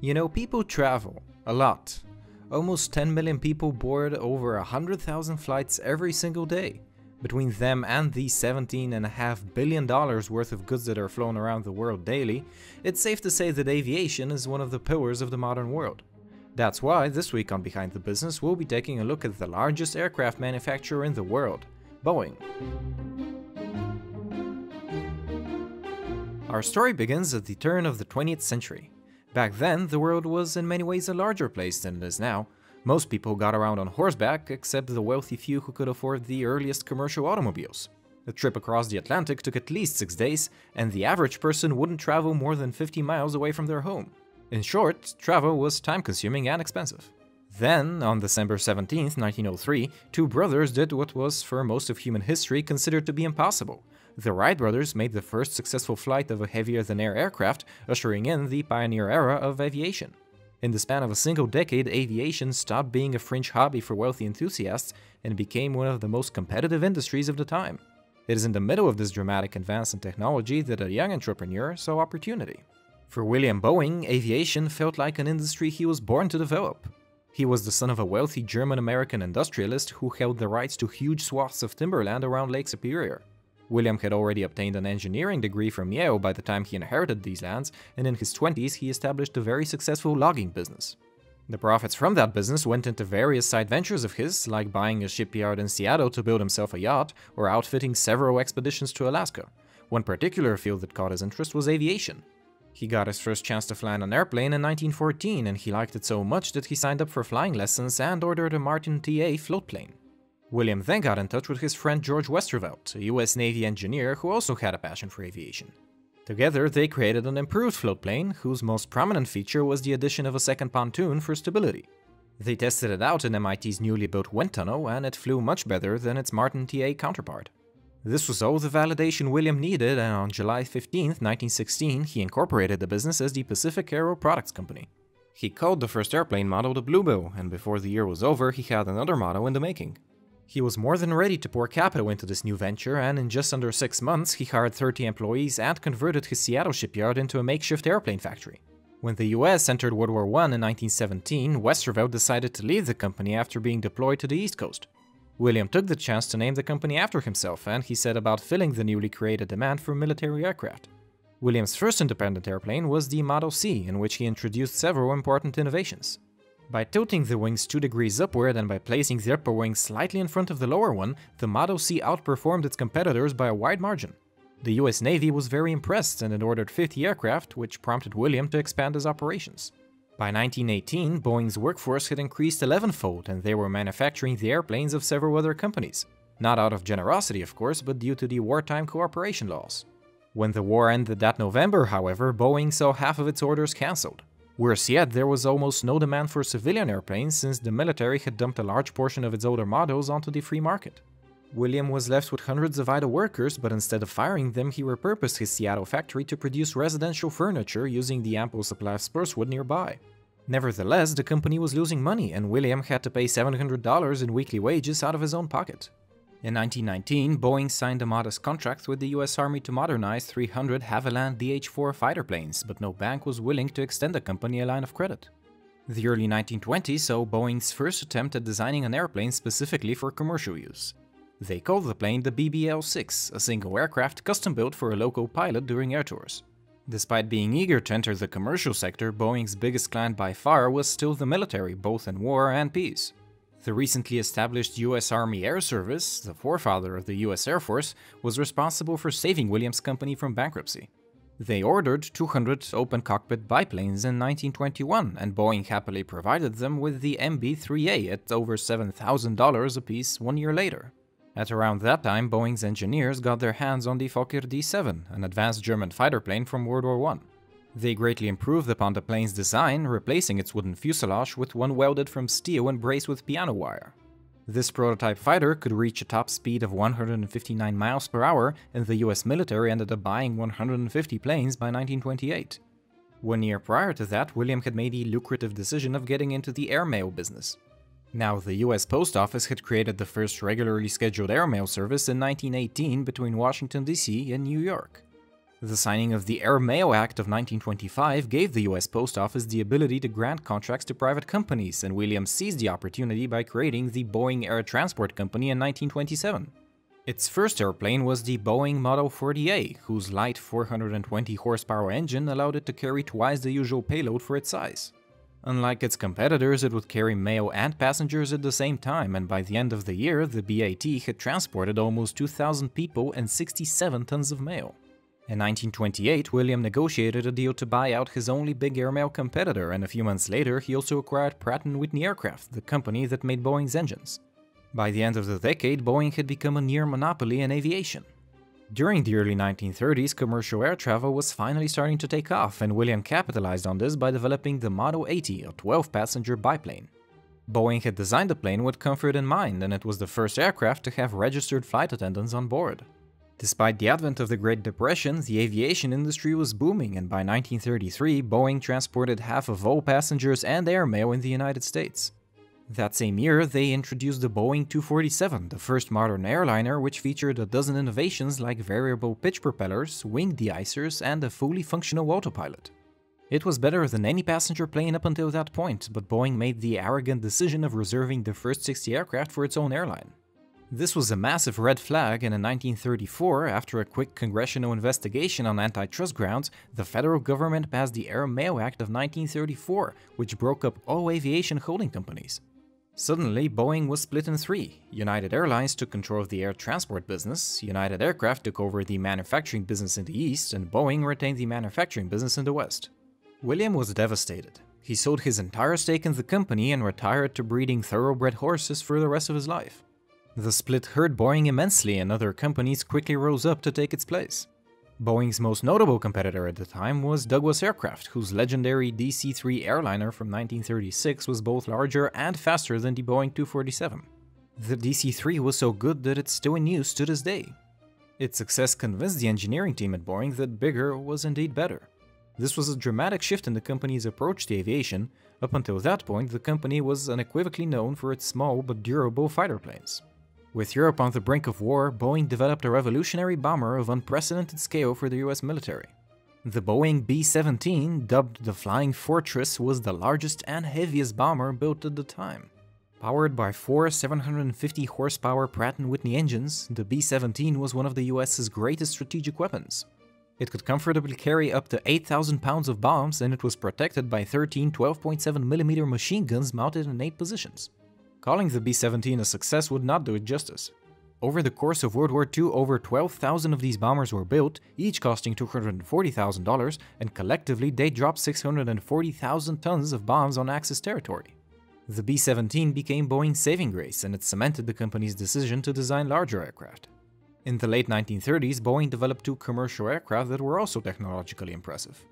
You know, people travel a lot. Almost 10 million people board over 100,000 flights every single day. Between them and the $17.5 billion worth of goods that are flown around the world daily, it's safe to say that aviation is one of the pillars of the modern world. That's why, this week on Behind the Business, we'll be taking a look at the largest aircraft manufacturer in the world, Boeing. Our story begins at the turn of the 20th century. Back then, the world was in many ways a larger place than it is now. Most people got around on horseback, except the wealthy few who could afford the earliest commercial automobiles. The trip across the Atlantic took at least 6 days, and the average person wouldn't travel more than 50 miles away from their home. In short, travel was time-consuming and expensive. Then, on December 17, 1903, two brothers did what was, for most of human history, considered to be impossible. The Wright brothers made the first successful flight of a heavier-than-air aircraft, ushering in the pioneer era of aviation. In the span of a single decade, aviation stopped being a fringe hobby for wealthy enthusiasts and became one of the most competitive industries of the time. It is in the middle of this dramatic advance in technology that a young entrepreneur saw opportunity. For William Boeing, aviation felt like an industry he was born to develop. He was the son of a wealthy German-American industrialist who held the rights to huge swaths of timberland around Lake Superior. William had already obtained an engineering degree from Yale by the time he inherited these lands, and in his 20s he established a very successful logging business. The profits from that business went into various side ventures of his, like buying a shipyard in Seattle to build himself a yacht, or outfitting several expeditions to Alaska. One particular field that caught his interest was aviation. He got his first chance to fly on an airplane in 1914, and he liked it so much that he signed up for flying lessons and ordered a Martin T.A. floatplane. William then got in touch with his friend George Westervelt, a US Navy engineer who also had a passion for aviation. Together, they created an improved floatplane, whose most prominent feature was the addition of a second pontoon for stability. They tested it out in MIT's newly built wind tunnel, and it flew much better than its Martin T.A. counterpart. This was all the validation William needed, and on July 15, 1916, he incorporated the business as the Pacific Aero Products Company. He called the first airplane model the Bluebill, and before the year was over, he had another model in the making. He was more than ready to pour capital into this new venture, and in just under 6 months he hired 30 employees and converted his Seattle shipyard into a makeshift airplane factory. When the US entered World War I in 1917, Westervelt decided to leave the company after being deployed to the East Coast. William took the chance to name the company after himself, and he set about filling the newly created demand for military aircraft. William's first independent airplane was the Model C, in which he introduced several important innovations. By tilting the wings 2 degrees upward and by placing the upper wing slightly in front of the lower one, the Model C outperformed its competitors by a wide margin. The US Navy was very impressed and had ordered 50 aircraft, which prompted William to expand his operations. By 1918, Boeing's workforce had increased 11-fold, and they were manufacturing the airplanes of several other companies. Not out of generosity, of course, but due to the wartime cooperation laws. When the war ended that November, however, Boeing saw half of its orders cancelled. Worse yet, there was almost no demand for civilian airplanes since the military had dumped a large portion of its older models onto the free market. William was left with hundreds of idle workers, but instead of firing them, he repurposed his Seattle factory to produce residential furniture using the ample supply of spruce wood nearby. Nevertheless, the company was losing money, and William had to pay $700 in weekly wages out of his own pocket. In 1919, Boeing signed a modest contract with the US Army to modernize 300 Havilland DH-4 fighter planes, but no bank was willing to extend the company a line of credit. The early 1920s saw Boeing's first attempt at designing an airplane specifically for commercial use. They called the plane the BBL-6, a single aircraft custom-built for a local pilot during air tours. Despite being eager to enter the commercial sector, Boeing's biggest client by far was still the military, both in war and peace. The recently established US Army Air Service, the forefather of the US Air Force, was responsible for saving Williams' company from bankruptcy. They ordered 200 open-cockpit biplanes in 1921, and Boeing happily provided them with the MB-3A at over $7,000 apiece 1 year later. At around that time, Boeing's engineers got their hands on the Fokker D-7, an advanced German fighter plane from World War I. They greatly improved upon the plane's design, replacing its wooden fuselage with one welded from steel and braced with piano wire. This prototype fighter could reach a top speed of 159 miles per hour, and the US military ended up buying 150 planes by 1928. 1 year prior to that, William had made the lucrative decision of getting into the airmail business. Now, the US Post Office had created the first regularly scheduled airmail service in 1918 between Washington, D.C. and New York. The signing of the Air Mail Act of 1925 gave the US Post Office the ability to grant contracts to private companies, and Williams seized the opportunity by creating the Boeing Air Transport Company in 1927. Its first airplane was the Boeing Model 40A, whose light 420 horsepower engine allowed it to carry twice the usual payload for its size. Unlike its competitors, it would carry mail and passengers at the same time, and by the end of the year, the BAT had transported almost 2,000 people and 67 tons of mail. In 1928, William negotiated a deal to buy out his only big airmail competitor, and a few months later he also acquired Pratt & Whitney Aircraft, the company that made Boeing's engines. By the end of the decade, Boeing had become a near monopoly in aviation. During the early 1930s, commercial air travel was finally starting to take off, and William capitalized on this by developing the Model 80, a 12-passenger biplane. Boeing had designed the plane with comfort in mind, and it was the first aircraft to have registered flight attendants on board. Despite the advent of the Great Depression, the aviation industry was booming, and by 1933, Boeing transported half of all passengers and airmail in the United States. That same year, they introduced the Boeing 247, the first modern airliner, which featured a dozen innovations like variable pitch propellers, wing deicers, and a fully functional autopilot. It was better than any passenger plane up until that point, but Boeing made the arrogant decision of reserving the first 60 aircraft for its own airline. This was a massive red flag, and in 1934, after a quick congressional investigation on antitrust grounds, the federal government passed the Air Mail Act of 1934, which broke up all aviation holding companies. Suddenly, Boeing was split in three. United Airlines took control of the air transport business, United Aircraft took over the manufacturing business in the East, and Boeing retained the manufacturing business in the West. William was devastated. He sold his entire stake in the company and retired to breeding thoroughbred horses for the rest of his life. The split hurt Boeing immensely, and other companies quickly rose up to take its place. Boeing's most notable competitor at the time was Douglas Aircraft, whose legendary DC-3 airliner from 1936 was both larger and faster than the Boeing 247. The DC-3 was so good that it's still in use to this day. Its success convinced the engineering team at Boeing that bigger was indeed better. This was a dramatic shift in the company's approach to aviation. Up until that point, the company was unequivocally known for its small but durable fighter planes. With Europe on the brink of war, Boeing developed a revolutionary bomber of unprecedented scale for the US military. The Boeing B-17, dubbed the Flying Fortress, was the largest and heaviest bomber built at the time. Powered by four 750-horsepower Pratt & Whitney engines, the B-17 was one of the US's greatest strategic weapons. It could comfortably carry up to 8,000 pounds of bombs, and it was protected by 13 12.7mm machine guns mounted in 8 positions. Calling the B-17 a success would not do it justice. Over the course of World War II, over 12,000 of these bombers were built, each costing $240,000, and collectively they dropped 640,000 tons of bombs on Axis territory. The B-17 became Boeing's saving grace, and it cemented the company's decision to design larger aircraft. In the late 1930s, Boeing developed two commercial aircraft that were also technologically impressive.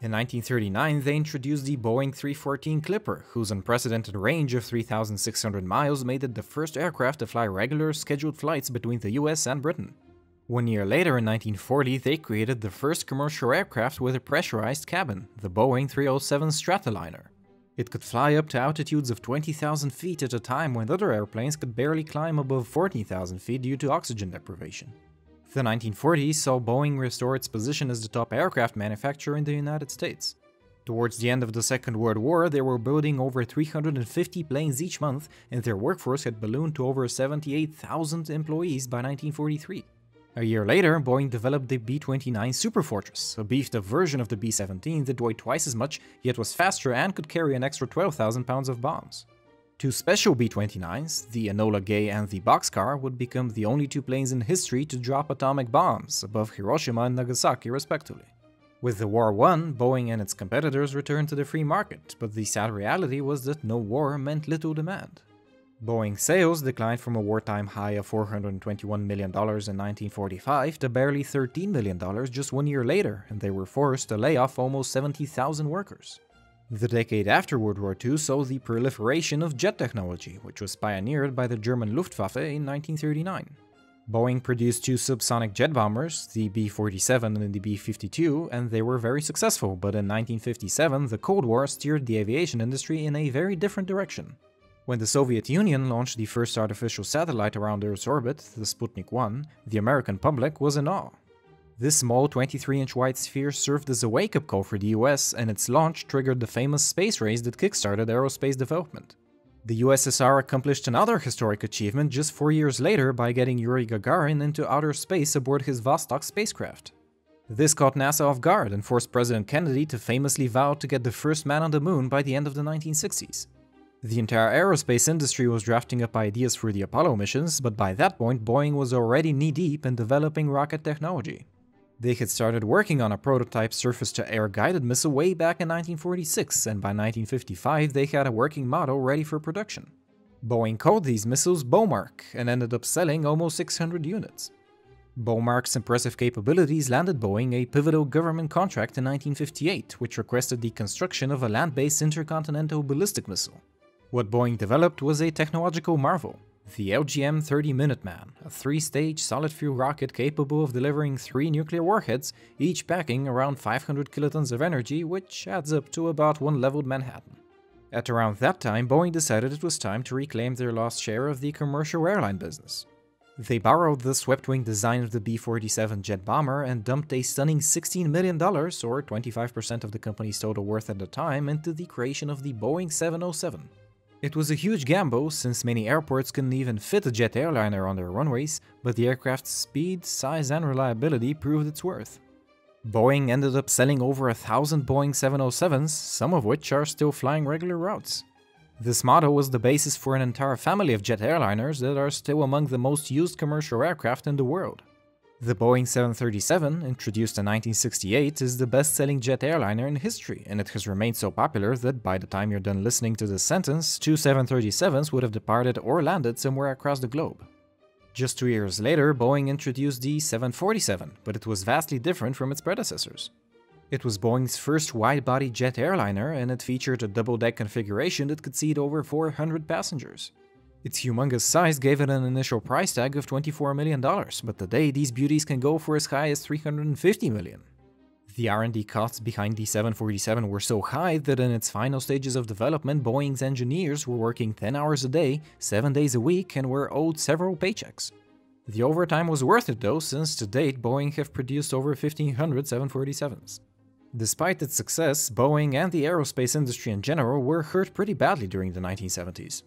In 1939, they introduced the Boeing 314 Clipper, whose unprecedented range of 3,600 miles made it the first aircraft to fly regular, scheduled flights between the US and Britain. 1 year later, in 1940, they created the first commercial aircraft with a pressurized cabin, the Boeing 307 Stratoliner. It could fly up to altitudes of 20,000 feet at a time when other airplanes could barely climb above 14,000 feet due to oxygen deprivation. The 1940s saw Boeing restore its position as the top aircraft manufacturer in the United States. Towards the end of the Second World War, they were building over 350 planes each month, and their workforce had ballooned to over 78,000 employees by 1943. A year later, Boeing developed the B-29 Superfortress, a beefed-up version of the B-17 that weighed twice as much, yet was faster and could carry an extra 12,000 pounds of bombs. Two special B-29s, the Enola Gay and the Boxcar, would become the only two planes in history to drop atomic bombs above Hiroshima and Nagasaki, respectively. With the war won, Boeing and its competitors returned to the free market, but the sad reality was that no war meant little demand. Boeing sales declined from a wartime high of $421 million in 1945 to barely $13 million just 1 year later, and they were forced to lay off almost 70,000 workers. The decade after World War II saw the proliferation of jet technology, which was pioneered by the German Luftwaffe in 1939. Boeing produced two subsonic jet bombers, the B-47 and the B-52, and they were very successful, but in 1957, the Cold War steered the aviation industry in a very different direction. When the Soviet Union launched the first artificial satellite around Earth's orbit, the Sputnik I, the American public was in awe. This small 23-inch wide sphere served as a wake-up call for the US, and its launch triggered the famous space race that kickstarted aerospace development. The USSR accomplished another historic achievement just 4 years later by getting Yuri Gagarin into outer space aboard his Vostok spacecraft. This caught NASA off guard and forced President Kennedy to famously vow to get the first man on the moon by the end of the 1960s. The entire aerospace industry was drafting up ideas for the Apollo missions, but by that point Boeing was already knee-deep in developing rocket technology. They had started working on a prototype surface-to-air guided missile way back in 1946, and by 1955 they had a working model ready for production. Boeing called these missiles Bomarc and ended up selling almost 600 units. Bomarc's impressive capabilities landed Boeing a pivotal government contract in 1958, which requested the construction of a land-based intercontinental ballistic missile. What Boeing developed was a technological marvel, the LGM-30 Minuteman, a three-stage solid-fuel rocket capable of delivering 3 nuclear warheads, each packing around 500 kilotons of energy, which adds up to about 1 leveled Manhattan. At around that time, Boeing decided it was time to reclaim their lost share of the commercial airline business. They borrowed the swept-wing design of the B-47 jet bomber and dumped a stunning $16 million, or 25% of the company's total worth at the time, into the creation of the Boeing 707. It was a huge gamble, since many airports couldn't even fit a jet airliner on their runways, but the aircraft's speed, size and reliability proved its worth. Boeing ended up selling over 1,000 Boeing 707s, some of which are still flying regular routes. This model was the basis for an entire family of jet airliners that are still among the most used commercial aircraft in the world. The Boeing 737, introduced in 1968, is the best-selling jet airliner in history, and it has remained so popular that by the time you're done listening to this sentence, 2 737s would have departed or landed somewhere across the globe. Just 2 years later, Boeing introduced the 747, but it was vastly different from its predecessors. It was Boeing's first wide-body jet airliner, and it featured a double-deck configuration that could seat over 400 passengers. Its humongous size gave it an initial price tag of $24 million, but today these beauties can go for as high as $350 million. The R&D costs behind the 747 were so high that in its final stages of development, Boeing's engineers were working 10 hours a day, 7 days a week, and were owed several paychecks. The overtime was worth it though, since to date Boeing have produced over 1,500 747s. Despite its success, Boeing and the aerospace industry in general were hurt pretty badly during the 1970s.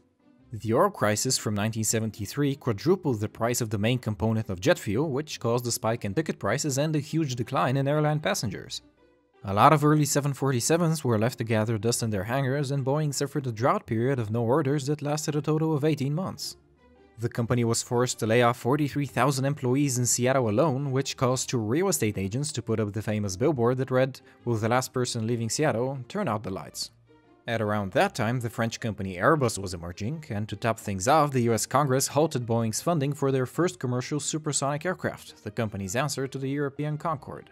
The oil crisis from 1973 quadrupled the price of the main component of jet fuel, which caused a spike in ticket prices and a huge decline in airline passengers. A lot of early 747s were left to gather dust in their hangars, and Boeing suffered a drought period of no orders that lasted a total of 18 months. The company was forced to lay off 43,000 employees in Seattle alone, which caused 2 real estate agents to put up the famous billboard that read, "Will the last person leaving Seattle turn out the lights?" At around that time, the French company Airbus was emerging, and to top things off, the US Congress halted Boeing's funding for their first commercial supersonic aircraft, the company's answer to the European Concorde.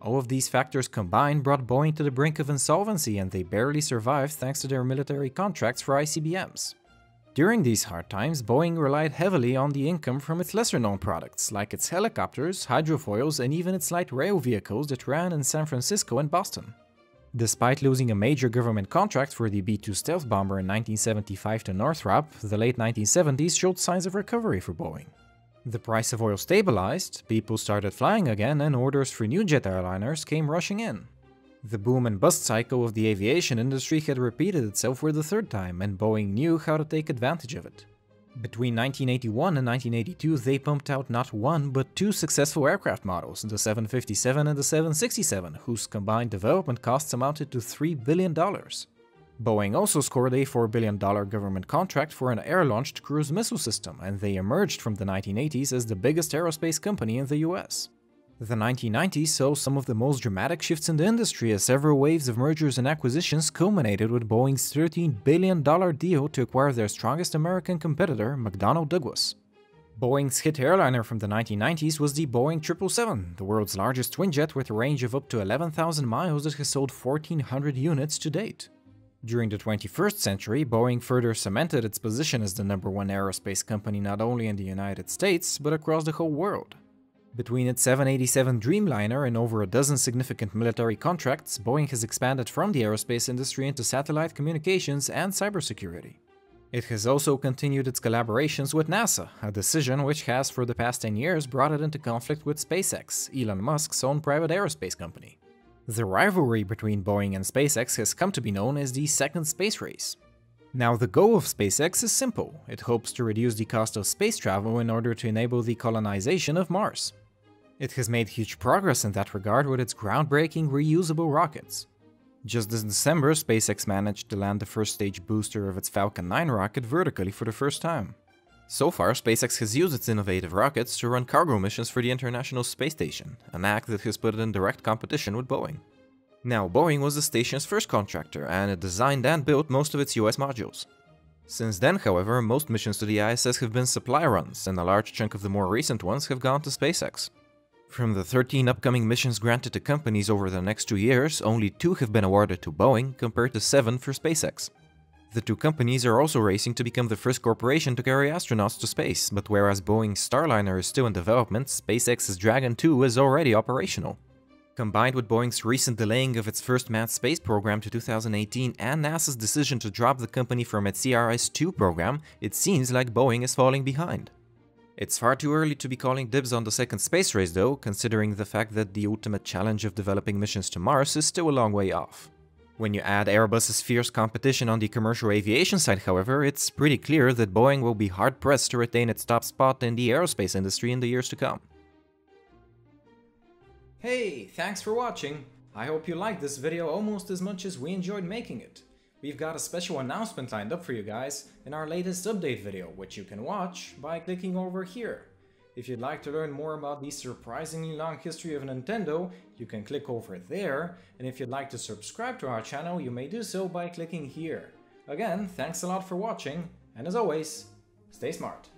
All of these factors combined brought Boeing to the brink of insolvency, and they barely survived thanks to their military contracts for ICBMs. During these hard times, Boeing relied heavily on the income from its lesser-known products, like its helicopters, hydrofoils, and even its light rail vehicles that ran in San Francisco and Boston. Despite losing a major government contract for the B-2 stealth bomber in 1975 to Northrop, the late 1970s showed signs of recovery for Boeing. The price of oil stabilized, people started flying again, and orders for new jet airliners came rushing in. The boom and bust cycle of the aviation industry had repeated itself for the third time, and Boeing knew how to take advantage of it. Between 1981 and 1982, they pumped out not 1 but 2 successful aircraft models, the 757 and the 767, whose combined development costs amounted to $3 billion. Boeing also scored a $4 billion government contract for an air-launched cruise missile system, and they emerged from the 1980s as the biggest aerospace company in the US. The 1990s saw some of the most dramatic shifts in the industry, as several waves of mergers and acquisitions culminated with Boeing's $13 billion deal to acquire their strongest American competitor, McDonnell Douglas. Boeing's hit airliner from the 1990s was the Boeing 777, the world's largest twin jet with a range of up to 11,000 miles that has sold 1,400 units to date. During the 21st century, Boeing further cemented its position as the #1 aerospace company not only in the United States, but across the whole world. Between its 787 Dreamliner and over a dozen significant military contracts, Boeing has expanded from the aerospace industry into satellite communications and cybersecurity. It has also continued its collaborations with NASA, a decision which has for the past 10 years brought it into conflict with SpaceX, Elon Musk's own private aerospace company. The rivalry between Boeing and SpaceX has come to be known as the second space race. Now, the goal of SpaceX is simple. It hopes to reduce the cost of space travel in order to enable the colonization of Mars. It has made huge progress in that regard with its groundbreaking reusable rockets. Just this December, SpaceX managed to land the first stage booster of its Falcon 9 rocket vertically for the first time. So far, SpaceX has used its innovative rockets to run cargo missions for the International Space Station, an act that has put it in direct competition with Boeing. Now, Boeing was the station's first contractor, and it designed and built most of its US modules. Since then, however, most missions to the ISS have been supply runs, and a large chunk of the more recent ones have gone to SpaceX. From the 13 upcoming missions granted to companies over the next 2 years, only 2 have been awarded to Boeing, compared to 7 for SpaceX. The 2 companies are also racing to become the first corporation to carry astronauts to space, but whereas Boeing's Starliner is still in development, SpaceX's Dragon 2 is already operational. Combined with Boeing's recent delaying of its first manned space program to 2018 and NASA's decision to drop the company from its CRS-2 program, it seems like Boeing is falling behind. It's far too early to be calling dibs on the second space race though, considering the fact that the ultimate challenge of developing missions to Mars is still a long way off. When you add Airbus's fierce competition on the commercial aviation side, however, it's pretty clear that Boeing will be hard-pressed to retain its top spot in the aerospace industry in the years to come. Hey, thanks for watching! I hope you liked this video almost as much as we enjoyed making it. We've got a special announcement lined up for you guys in our latest update video, which you can watch by clicking over here. If you'd like to learn more about the surprisingly long history of Nintendo, you can click over there, and if you'd like to subscribe to our channel, you may do so by clicking here. Again, thanks a lot for watching, and as always, stay smart!